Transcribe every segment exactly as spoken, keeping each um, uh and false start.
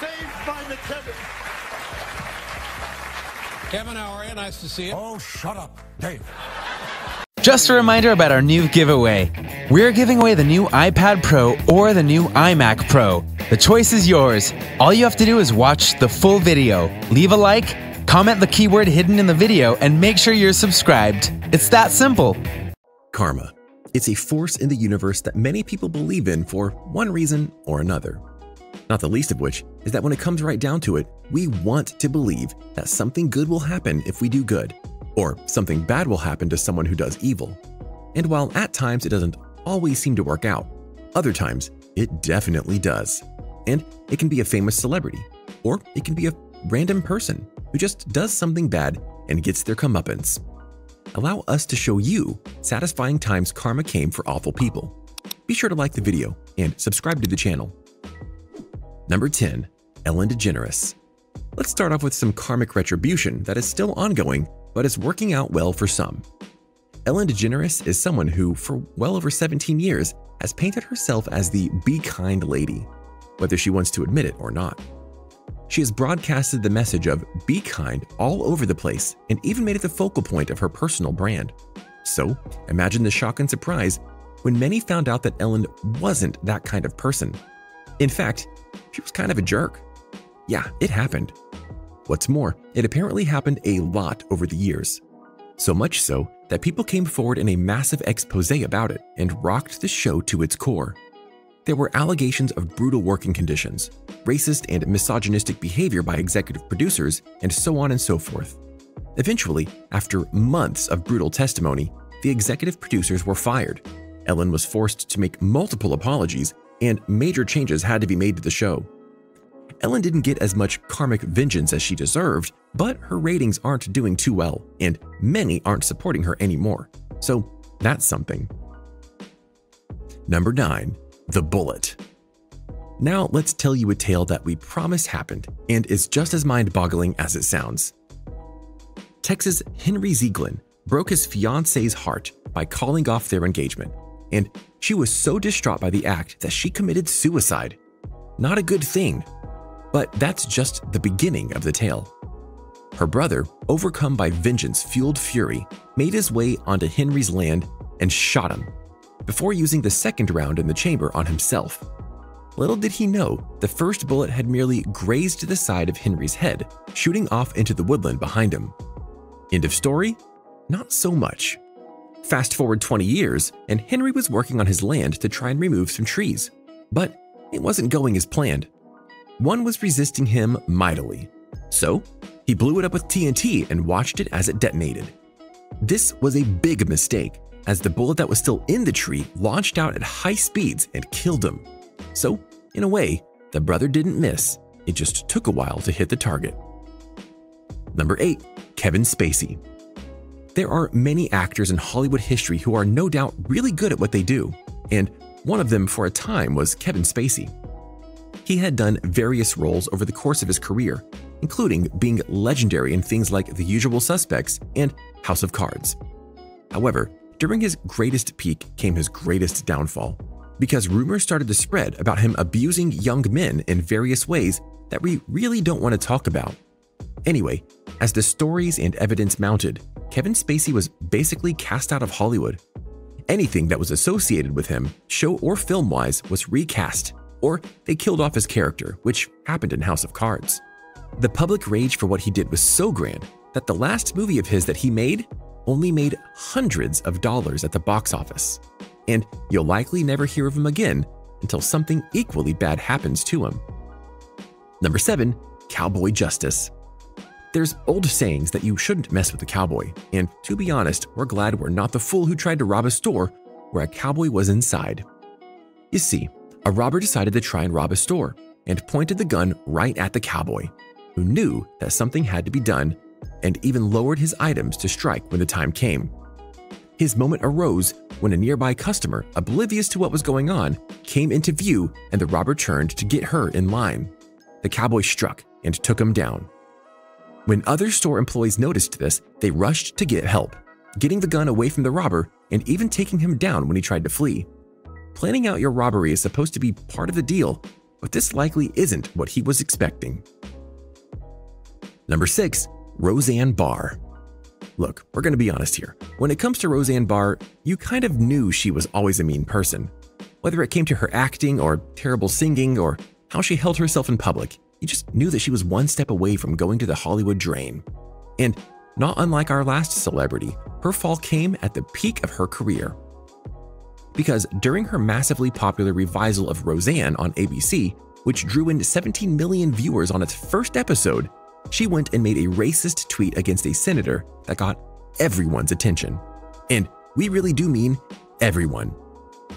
saved by the Kevin. Kevin, how are you? Nice to see you. Oh, shut up, Dave. Just a reminder about our new giveaway. We're giving away the new iPad Pro or the new iMac Pro. The choice is yours. All you have to do is watch the full video, leave a like, comment the keyword hidden in the video, and make sure you're subscribed. It's that simple. Karma. It's a force in the universe that many people believe in for one reason or another. Not the least of which is that when it comes right down to it, we want to believe that something good will happen if we do good, or something bad will happen to someone who does evil. And while at times it doesn't always seem to work out, other times it definitely does. And it can be a famous celebrity, or it can be a random person who just does something bad and gets their comeuppance. Allow us to show you satisfying times karma came for awful people. Be sure to like the video and subscribe to the channel. Number ten. Ellen DeGeneres. Let's start off with some karmic retribution that is still ongoing, but is working out well for some. Ellen DeGeneres is someone who, for well over seventeen years, has painted herself as the Be Kind Lady, whether she wants to admit it or not. She has broadcasted the message of be kind all over the place and even made it the focal point of her personal brand. So imagine the shock and surprise when many found out that Ellen wasn't that kind of person. In fact, she was kind of a jerk. Yeah, it happened. What's more, it apparently happened a lot over the years. So much so that people came forward in a massive expose about it and rocked the show to its core. There were allegations of brutal working conditions, racist and misogynistic behavior by executive producers, and so on and so forth. Eventually, after months of brutal testimony, the executive producers were fired. Ellen was forced to make multiple apologies, and major changes had to be made to the show. Ellen didn't get as much karmic vengeance as she deserved, but her ratings aren't doing too well, and many aren't supporting her anymore. So that's something. Number nine. The bullet. Now let's tell you a tale that we promise happened and is just as mind-boggling as it sounds. Texas Henry Ziegland broke his fiance's heart by calling off their engagement, and she was so distraught by the act that she committed suicide. Not a good thing, but that's just the beginning of the tale. Her brother, overcome by vengeance-fueled fury, made his way onto Henry's land and shot him, before using the second round in the chamber on himself. Little did he know, the first bullet had merely grazed the side of Henry's head, shooting off into the woodland behind him. End of story? Not so much. Fast forward twenty years, and Henry was working on his land to try and remove some trees, but it wasn't going as planned. One was resisting him mightily, so he blew it up with T N T and watched it as it detonated. This was a big mistake, as the bullet that was still in the tree launched out at high speeds and killed him. So, in a way, the brother didn't miss, it just took a while to hit the target. Number eight. Kevin Spacey. There are many actors in Hollywood history who are no doubt really good at what they do, and one of them for a time was Kevin Spacey. He had done various roles over the course of his career, including being legendary in things like The Usual Suspects and House of Cards. However, during his greatest peak came his greatest downfall, because rumors started to spread about him abusing young men in various ways that we really don't want to talk about. Anyway, as the stories and evidence mounted, Kevin Spacey was basically cast out of Hollywood. Anything that was associated with him, show or film-wise, was recast, or they killed off his character, which happened in House of Cards. The public rage for what he did was so grand that the last movie of his that he made only made hundreds of dollars at the box office, and you'll likely never hear of him again until something equally bad happens to him. Number seven. Cowboy Justice. There's old sayings that you shouldn't mess with a cowboy, and to be honest, we're glad we're not the fool who tried to rob a store where a cowboy was inside. You see, a robber decided to try and rob a store and pointed the gun right at the cowboy, who knew that something had to be done and even lowered his items to strike when the time came. His moment arose when a nearby customer, oblivious to what was going on, came into view and the robber turned to get her in line. The cowboy struck and took him down. When other store employees noticed this, they rushed to get help, getting the gun away from the robber and even taking him down when he tried to flee. Planning out your robbery is supposed to be part of the deal, but this likely isn't what he was expecting. Number six, Roseanne Barr. Look, we're going to be honest here. When it comes to Roseanne Barr, you kind of knew she was always a mean person. Whether it came to her acting or terrible singing or how she held herself in public, you just knew that she was one step away from going to the Hollywood drain. And not unlike our last celebrity, her fall came at the peak of her career. Because during her massively popular revival of Roseanne on A B C, which drew in seventeen million viewers on its first episode, she went and made a racist tweet against a senator that got everyone's attention. And we really do mean everyone.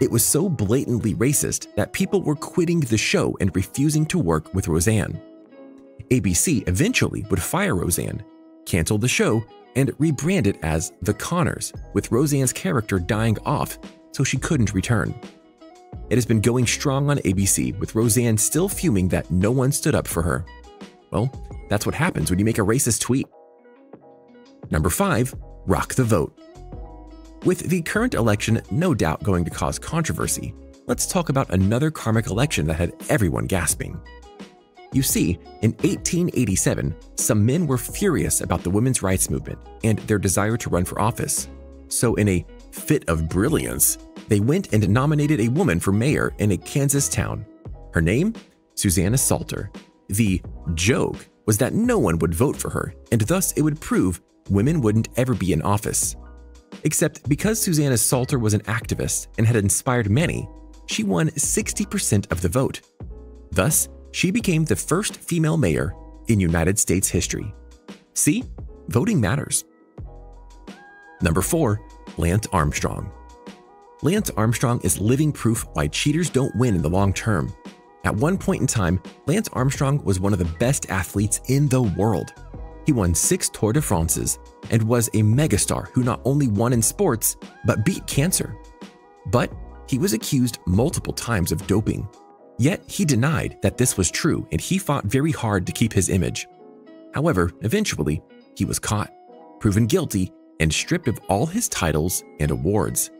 It was so blatantly racist that people were quitting the show and refusing to work with Roseanne. A B C eventually would fire Roseanne, cancel the show, and rebrand it as The Conners, with Roseanne's character dying off so she couldn't return. It has been going strong on A B C, with Roseanne still fuming that no one stood up for her. Well, that's what happens when you make a racist tweet. Number five, rock the vote. With the current election no doubt going to cause controversy, let's talk about another karmic election that had everyone gasping. You see, in eighteen eighty-seven, some men were furious about the women's rights movement and their desire to run for office. So in a fit of brilliance, they went and nominated a woman for mayor in a Kansas town. Her name? Susanna Salter. The joke was that no one would vote for her, and thus it would prove women wouldn't ever be in office. Except because Susanna Salter was an activist and had inspired many, she won sixty percent of the vote. Thus, she became the first female mayor in United States history. See? Voting matters. Number four, Lance Armstrong. Lance Armstrong is living proof why cheaters don't win in the long term. At one point in time, Lance Armstrong was one of the best athletes in the world. He won six Tour de Frances and was a megastar who not only won in sports, but beat cancer. But he was accused multiple times of doping. Yet he denied that this was true, and he fought very hard to keep his image. However, eventually, he was caught, proven guilty, and stripped of all his titles and awards.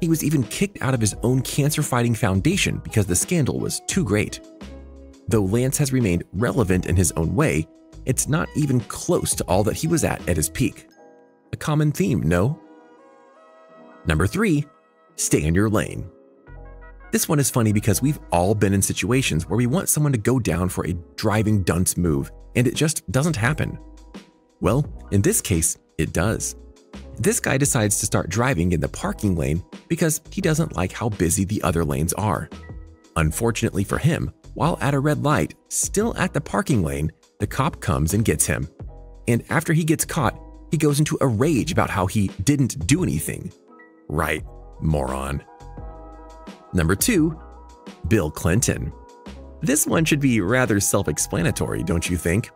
He was even kicked out of his own cancer-fighting foundation because the scandal was too great. Though Lance has remained relevant in his own way, it's not even close to all that he was at at his peak. A common theme, no? Number three, stay in your lane. This one is funny because we've all been in situations where we want someone to go down for a driving dunce move, and it just doesn't happen. Well, in this case, it does. This guy decides to start driving in the parking lane because he doesn't like how busy the other lanes are. Unfortunately for him, while at a red light, still at the parking lane, the cop comes and gets him. And after he gets caught, he goes into a rage about how he didn't do anything. Right, moron. Number two, Bill Clinton. This one should be rather self-explanatory, don't you think?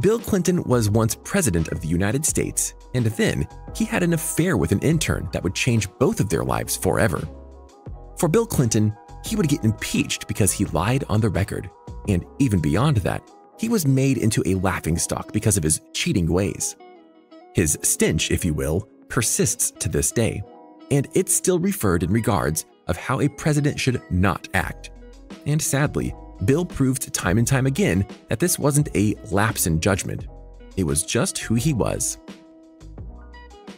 Bill Clinton was once president of the United States, and then he had an affair with an intern that would change both of their lives forever. For Bill Clinton, he would get impeached because he lied on the record, and even beyond that, he was made into a laughingstock because of his cheating ways. His stench, if you will, persists to this day, and it's still referred in regards of how a president should not act. And sadly, Bill proved time and time again that this wasn't a lapse in judgment. It was just who he was.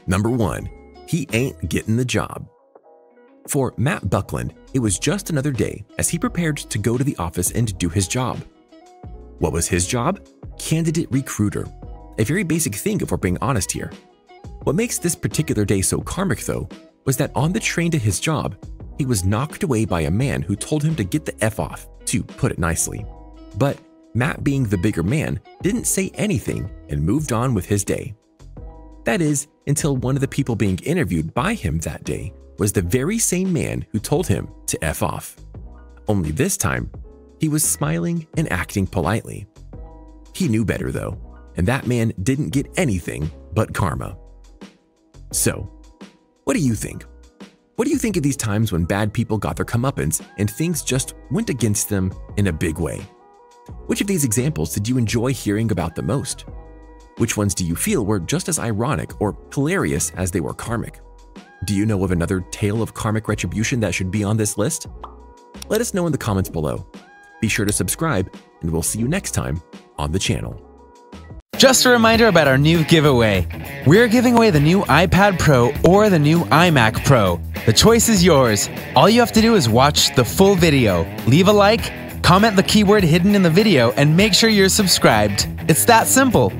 Number one, he ain't getting the job. For Matt Buckland, it was just another day as he prepared to go to the office and do his job. What was his job? Candidate recruiter. A very basic thing if we're being honest here. What makes this particular day so karmic though was that on the train to his job, he was knocked away by a man who told him to get the F off, to put it nicely. But Matt, being the bigger man, didn't say anything and moved on with his day. That is, until one of the people being interviewed by him that day was the very same man who told him to F off. Only this time, he was smiling and acting politely. He knew better though, and that man didn't get anything but karma. So, what do you think? What do you think of these times when bad people got their comeuppance and things just went against them in a big way? Which of these examples did you enjoy hearing about the most? Which ones do you feel were just as ironic or hilarious as they were karmic? Do you know of another tale of karmic retribution that should be on this list? Let us know in the comments below. Be sure to subscribe, and we'll see you next time on the channel. Just a reminder about our new giveaway. We're giving away the new iPad Pro or the new iMac Pro. The choice is yours. All you have to do is watch the full video, leave a like, comment the keyword hidden in the video, and make sure you're subscribed. It's that simple.